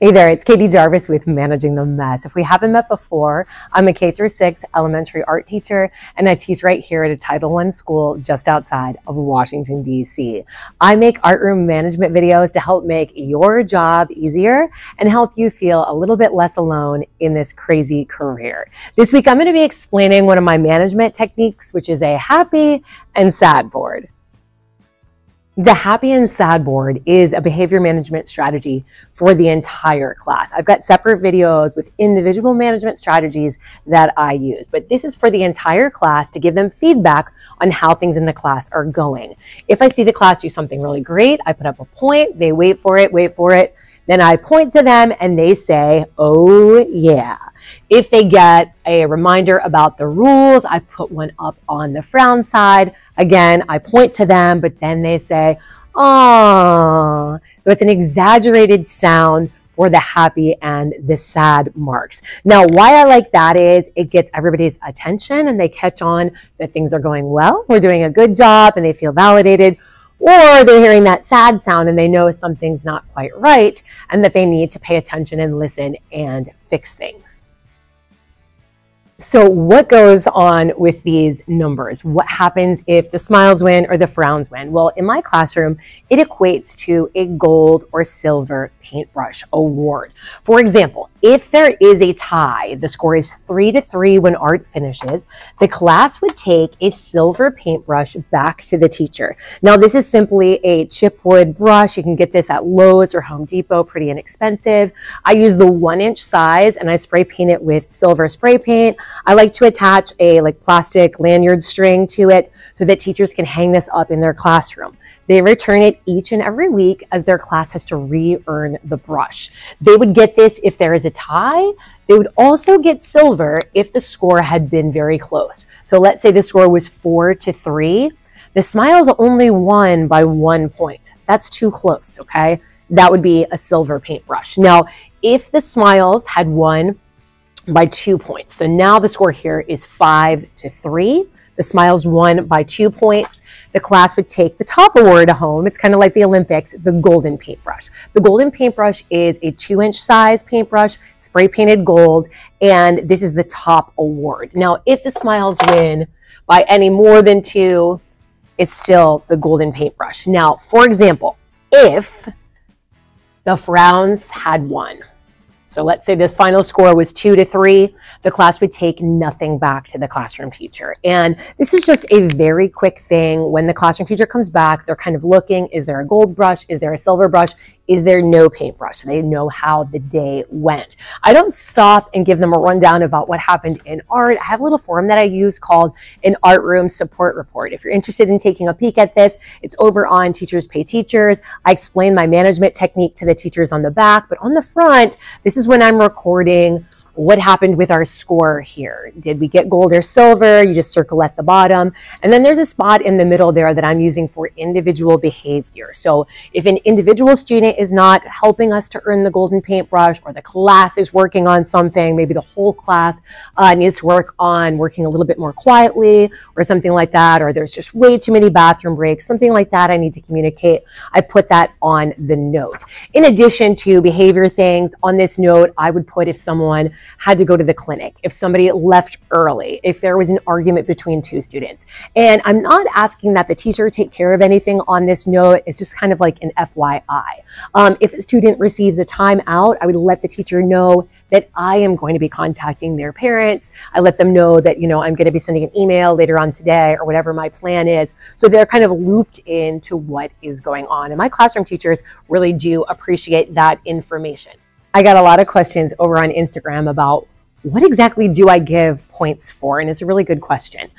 Hey there, it's Katie Jarvis with Managing the Mess. If we haven't met before, I'm a K-6 elementary art teacher, and I teach right here at a Title I school just outside of Washington, D.C. I make art room management videos to help make your job easier and help you feel a little bit less alone in this crazy career. This week, I'm going to be explaining one of my management techniques, which is a happy and sad board. The happy and sad board is a behavior management strategy for the entire class. I've got separate videos with individual management strategies that I use, but this is for the entire class to give them feedback on how things in the class are going. If I see the class do something really great, I put up a point, they wait for it, then I point to them and they say, "Oh yeah." If they get a reminder about the rules, I put one up on the frown side. Again, I point to them, but then they say, "Aww." So it's an exaggerated sound for the happy and the sad marks. Now, why I like that is it gets everybody's attention and they catch on that things are going well, we're doing a good job, and they feel validated. Or they're hearing that sad sound and they know something's not quite right and that they need to pay attention and listen and fix things. So what goes on with these numbers? What happens if the smiles win or the frowns win? Well, in my classroom, it equates to a gold or silver paintbrush award. For example, if there is a tie, the score is 3-3 when art finishes, the class would take a silver paintbrush back to the teacher. Now, this is simply a chipwood brush. You can get this at Lowe's or Home Depot, pretty inexpensive. I use the 1-inch size and I spray paint it with silver spray paint. I like to attach a plastic lanyard string to it so that teachers can hang this up in their classroom. They return it each and every week as their class has to re-earn the brush. They would get this if there is a tie. They would also get silver if the score had been very close. So let's say the score was 4-3. The smiles only won by 1 point. That's too close, okay? That would be a silver paintbrush. Now, if the smiles had won by 2 points. So now the score here is 5-3. The smiles won by 2 points. The class would take the top award home. It's kind of like the Olympics, the golden paintbrush. The golden paintbrush is a 2-inch size paintbrush, spray painted gold, and this is the top award. Now, if the smiles win by any more than 2, it's still the golden paintbrush. Now, for example, if the frowns had won, so let's say this final score was 2-3, the class would take nothing back to the classroom teacher. And this is just a very quick thing. When the classroom teacher comes back, they're kind of looking, is there a gold brush? Is there a silver brush? Is there no paintbrush? So they know how the day went. I don't stop and give them a rundown about what happened in art. I have a little form that I use called an Art Room Support Report. If you're interested in taking a peek at this, it's over on Teachers Pay Teachers. I explain my management technique to the teachers on the back, but on the front, this is when I'm recording what happened with our score here. Did we get gold or silver? You just circle at the bottom. And then there's a spot in the middle there that I'm using for individual behavior. So if an individual student is not helping us to earn the golden paintbrush, or the class is working on something, maybe the whole class needs to work on working a little bit more quietly or something like that, or there's just way too many bathroom breaks, something like that I need to communicate, I put that on the note. In addition to behavior things, on this note, I would put if someone had to go to the clinic, if somebody left early, if there was an argument between two students. And I'm not asking that the teacher take care of anything on this note. It's just kind of like an FYI. If a student receives a timeout, I would let the teacher know that I am going to be contacting their parents. I let them know that, I'm going to be sending an email later on today or whatever my plan is. So they're kind of looped into what is going on. And my classroom teachers really do appreciate that information. I got a lot of questions over on Instagram about what exactly do I give points for? And it's a really good question.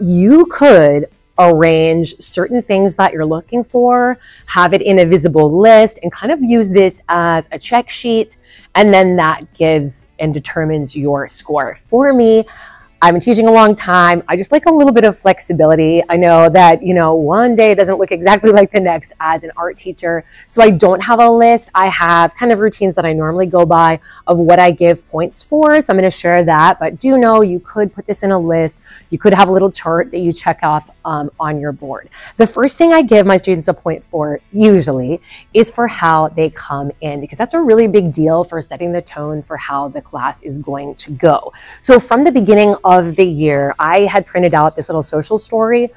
You could arrange certain things that you're looking for, have it in a visible list, and kind of use this as a check sheet. And then that gives and determines your score. For me, I've been teaching a long time. I just like a little bit of flexibility. I know that, you know, one day it doesn't look exactly like the next as an art teacher. So I don't have a list. I have kind of routines that I normally go by of what I give points for. So I'm going to share that, but do know you could put this in a list. You could have a little chart that you check off on your board. The first thing I give my students a point for usually is for how they come in, because that's a really big deal for setting the tone for how the class is going to go. So from the beginning of the year, I had printed out this little social story.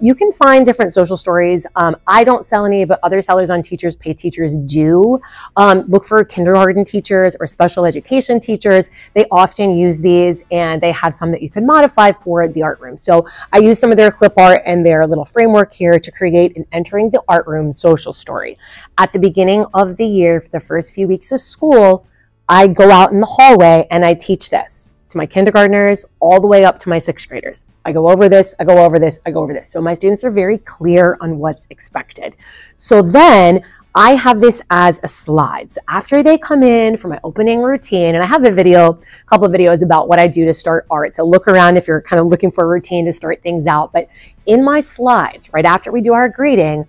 You can find different social stories. I don't sell any, but other sellers on Teachers Pay Teachers do. Look for kindergarten teachers or special education teachers. They often use these, and they have some that you can modify for the art room. So I use some of their clip art and their little framework here to create an entering the art room social story. At the beginning of the year, for the first few weeks of school, I go out in the hallway and I teach this to my kindergartners all the way up to my sixth graders. I go over this, I go over this, I go over this. So my students are very clear on what's expected. So then I have this as a slide. So after they come in for my opening routine, and I have a video, a couple of videos about what I do to start art. So look around if you're kind of looking for a routine to start things out. But in my slides, right after we do our greeting,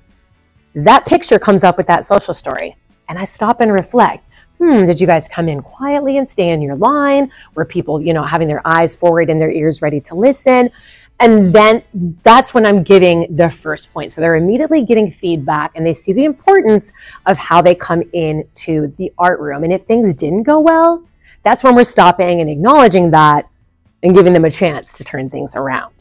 that picture comes up with that social story. And I stop and reflect. Did you guys come in quietly and stay in your line? Were people, you know, having their eyes forward and their ears ready to listen? And then that's when I'm giving the first point. So they're immediately getting feedback and they see the importance of how they come into the art room. And if things didn't go well, that's when we're stopping and acknowledging that and giving them a chance to turn things around.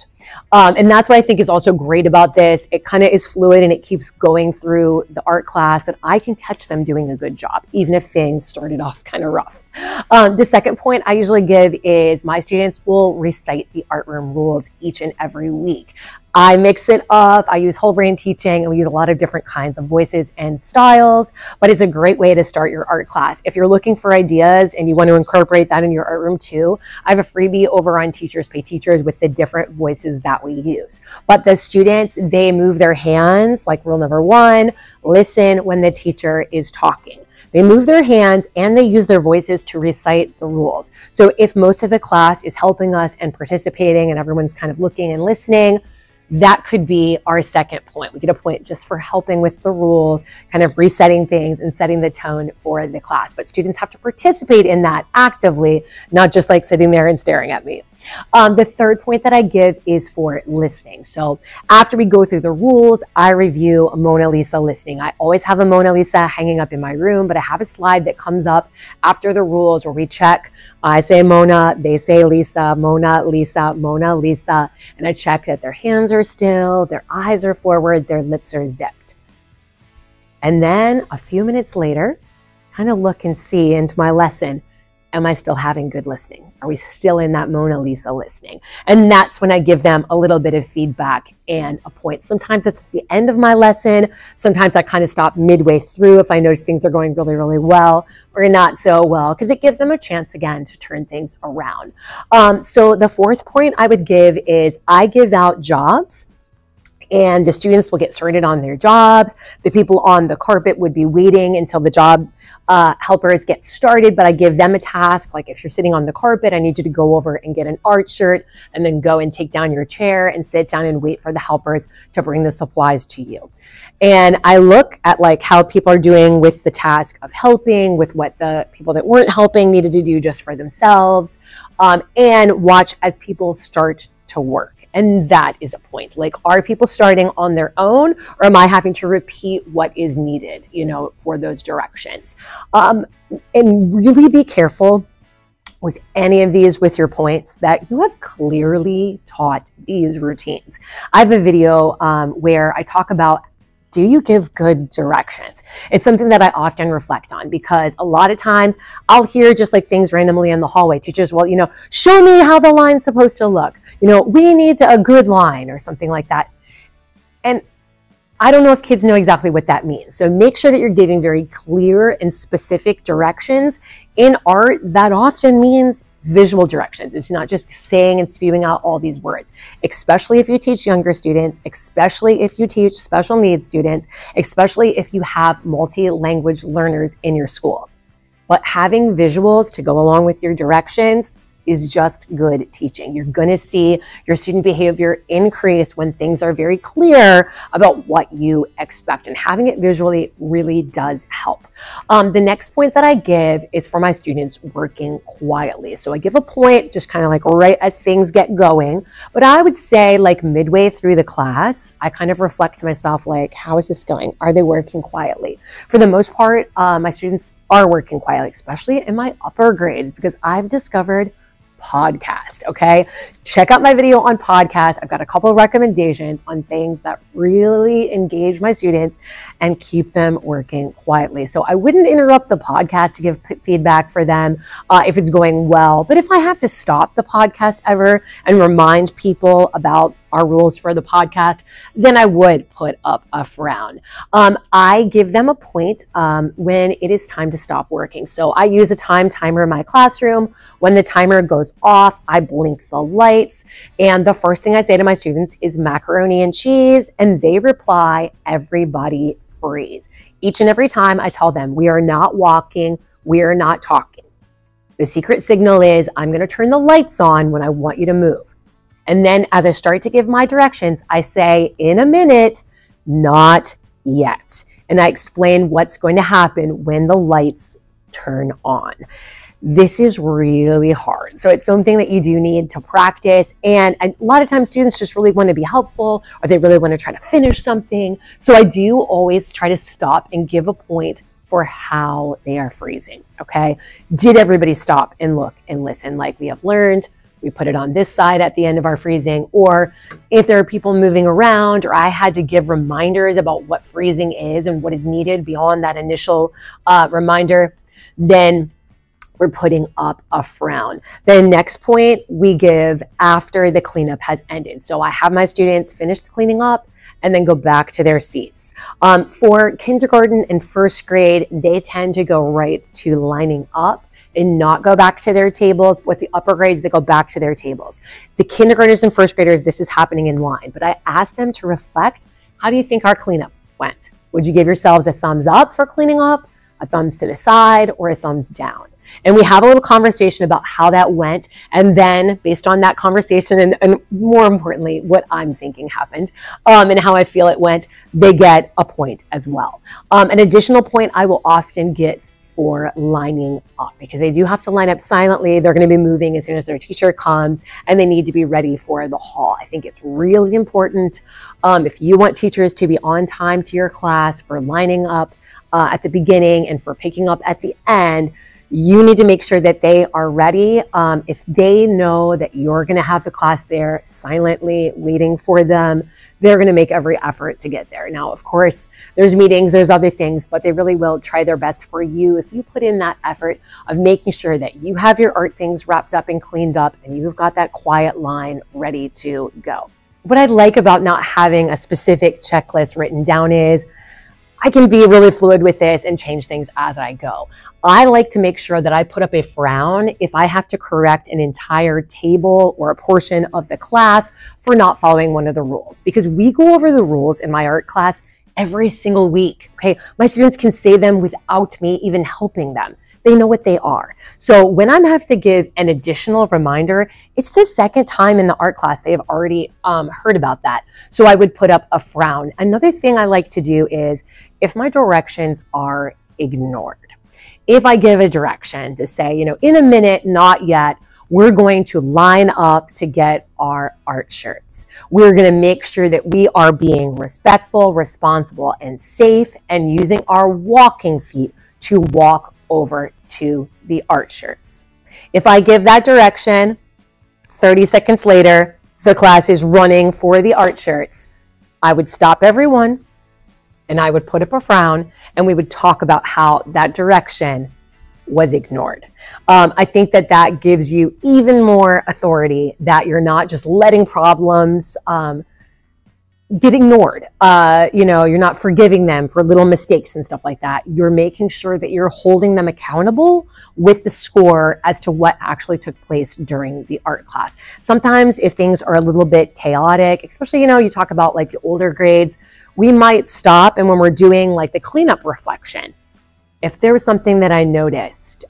And that's what I think is also great about this. It kind of is fluid and it keeps going through the art class that I can catch them doing a good job, even if things started off kind of rough. The second point I usually give is my students will recite the art room rules each and every week. I mix it up, I use whole brain teaching, and we use a lot of different kinds of voices and styles, but it's a great way to start your art class. If you're looking for ideas and you want to incorporate that in your art room too, I have a freebie over on Teachers Pay Teachers with the different voices that we use. But the students, they move their hands, like rule number one, listen when the teacher is talking. They move their hands and they use their voices to recite the rules. So if most of the class is helping us and participating and everyone's kind of looking and listening, that could be our second point. We get a point just for helping with the rules, kind of resetting things and setting the tone for the class. But students have to participate in that actively, not just like sitting there and staring at me. The third point that I give is for listening. So after we go through the rules, I review a Mona Lisa listening. I always have a Mona Lisa hanging up in my room, but I have a slide that comes up after the rules where we check. I say Mona, they say Lisa, Mona, Lisa, Mona, Lisa. And I check that their hands are still, their eyes are forward, their lips are zipped. And then a few minutes later, kind of look and see into my lesson. Am I still having good listening? Are we still in that Mona Lisa listening? And that's when I give them a little bit of feedback and a point. Sometimes it's at the end of my lesson. Sometimes I kind of stop midway through if I notice things are going really, really well or not so well, because it gives them a chance again to turn things around. So the fourth point I would give is I give out jobs. And the students will get started on their jobs. The people on the carpet would be waiting until the job helpers get started, but I give them a task. Like if you're sitting on the carpet, I need you to go over and get an art shirt and then go and take down your chair and sit down and wait for the helpers to bring the supplies to you. And I look at like how people are doing with the task of helping, with what the people that weren't helping needed to do just for themselves, and watch as people start to work. And that is a point. Like, are people starting on their own, or am I having to repeat what is needed, you know, for those directions? And really be careful with any of these with your points that you have clearly taught these routines. I have a video where I talk about, do you give good directions? It's something that I often reflect on, because a lot of times I'll hear just like things randomly in the hallway. Teachers, well, you know, show me how the line's supposed to look. You know, we need a good line or something like that. And I don't know if kids know exactly what that means. So make sure that you're giving very clear and specific directions. In art, that often means visual directions. It's not just saying and spewing out all these words, especially if you teach younger students, especially if you teach special needs students, especially if you have multi-language learners in your school. But having visuals to go along with your directions is just good teaching. You're going to see your student behavior increase when things are very clear about what you expect, and having it visually really does help. The next point that I give is for my students working quietly. So I give a point just kind of like right as things get going, but I would say like midway through the class, I kind of reflect to myself like, how is this going? Are they working quietly? For the most part, my students are working quietly, especially in my upper grades, because I've discovered podcast. Okay. Check out my video on podcast. I've got a couple of recommendations on things that really engage my students and keep them working quietly. So I wouldn't interrupt the podcast to give feedback for them if it's going well. But if I have to stop the podcast ever and remind people about our rules for the podcast, then I would put up a frown. I give them a point when it is time to stop working. So I use a time timer in my classroom. When the timer goes off, I blink the lights. And the first thing I say to my students is macaroni and cheese. And they reply, everybody freeze. Each and every time I tell them, we are not walking, we are not talking. The secret signal is I'm going to turn the lights on when I want you to move. And then as I start to give my directions, I say, in a minute, not yet. And I explain what's going to happen when the lights turn on. This is really hard. So it's something that you do need to practice. And a lot of times students just really want to be helpful, or they really want to try to finish something. So I do always try to stop and give a point for how they are freezing, okay? Did everybody stop and look and listen like we have learned? We put it on this side at the end of our freezing, or if there are people moving around, or I had to give reminders about what freezing is and what is needed beyond that initial reminder, then we're putting up a frown. The next point we give after the cleanup has ended. So I have my students finish cleaning up and then go back to their seats. For kindergarten and first grade, they tend to go right to lining up and not go back to their tables. With the upper grades, they go back to their tables. The kindergartners and first graders, this is happening in line, but I asked them to reflect, how do you think our cleanup went? Would you give yourselves a thumbs up for cleaning up, a thumbs to the side, or a thumbs down? And we have a little conversation about how that went. And then based on that conversation and more importantly, what I'm thinking happened and how I feel it went, they get a point as well. An additional point I will often get for lining up, because they do have to line up silently. They're going to be moving as soon as their teacher comes, and they need to be ready for the hall. I think it's really important if you want teachers to be on time to your class for lining up at the beginning and for picking up at the end. You need to make sure that they are ready. If they know that you're going to have the class there silently waiting for them, they're going to make every effort to get there. Now, of course, there's meetings, there's other things, but they really will try their best for you if you put in that effort of making sure that you have your art things wrapped up and cleaned up, and you've got that quiet line ready to go. What I like about not having a specific checklist written down is I can be really fluid with this and change things as I go. I like to make sure that I put up a frown if I have to correct an entire table or a portion of the class for not following one of the rules, because we go over the rules in my art class every single week. Okay, my students can say them without me even helping them. They know what they are. So when I'm having to give an additional reminder, it's the second time in the art class they have already heard about that. So I would put up a frown. Another thing I like to do is if my directions are ignored, if I give a direction to say, you know, in a minute, not yet, we're going to line up to get our art shirts. We're going to make sure that we are being respectful, responsible, and safe, and using our walking feet to walk over to the art shirts. If I give that direction, 30 seconds later, the class is running for the art shirts, I would stop everyone and I would put up a frown, and we would talk about how that direction was ignored. I think that that gives you even more authority, that you're not just letting problems get ignored. You know, you're not forgiving them for little mistakes and stuff like that. You're making sure that you're holding them accountable with the score as to what actually took place during the art class. Sometimes if things are a little bit chaotic, especially, you know, you talk about like the older grades, we might stop, and when we're doing like the cleanup reflection, If there was something that I noticed,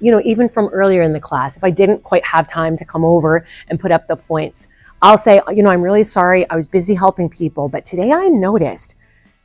you know, even from earlier in the class, if I didn't quite have time to come over and put up the points, I'll say, you know, I'm really sorry, I was busy helping people, but today I noticed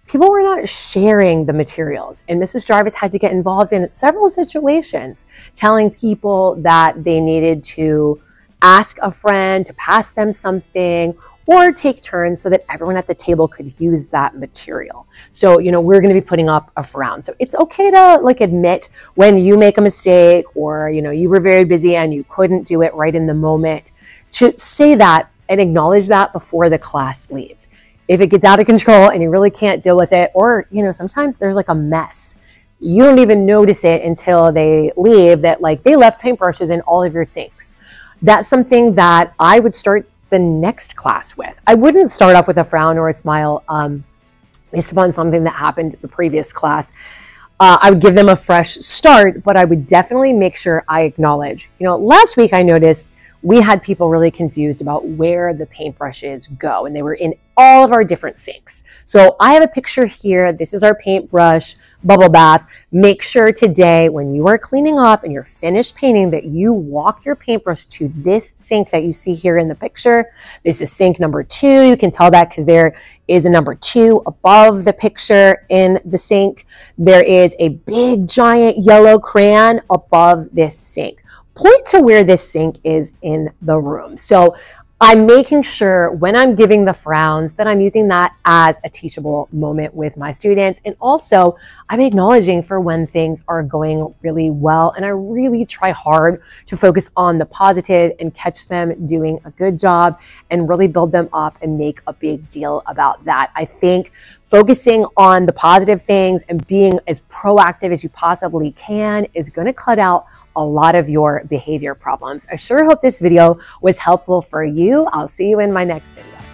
people were not sharing the materials. And Mrs. Jarvis had to get involved in several situations, telling people that they needed to ask a friend to pass them something or take turns so that everyone at the table could use that material. So, you know, we're going to be putting up a frown. So it's okay to like admit when you make a mistake or, you know, you were very busy and you couldn't do it right in the moment. To say that and acknowledge that before the class leaves. If it gets out of control and you really can't deal with it, or, you know, sometimes there's like a mess. You don't even notice it until they leave that like they left paintbrushes in all of your sinks. That's something that I would start the next class with. I wouldn't start off with a frown or a smile based upon something that happened the previous class. I would give them a fresh start, but I would definitely make sure I acknowledge. You know, last week I noticed we had people really confused about where the paintbrushes go, and they were in all of our different sinks. So I have a picture here. This is our paintbrush bubble bath. Make sure today when you are cleaning up and you're finished painting that you walk your paintbrush to this sink that you see here in the picture. This is sink number 2. You can tell that because there is a number 2 above the picture in the sink. There is a big giant yellow crayon above this sink. Point to where this sink is in the room. So I'm making sure when I'm giving the frowns that I'm using that as a teachable moment with my students. And also I'm acknowledging for when things are going really well. And I really try hard to focus on the positive and catch them doing a good job and really build them up and make a big deal about that. I think focusing on the positive things and being as proactive as you possibly can is going to cut out a lot of your behavior problems. I sure hope this video was helpful for you. I'll see you in my next video.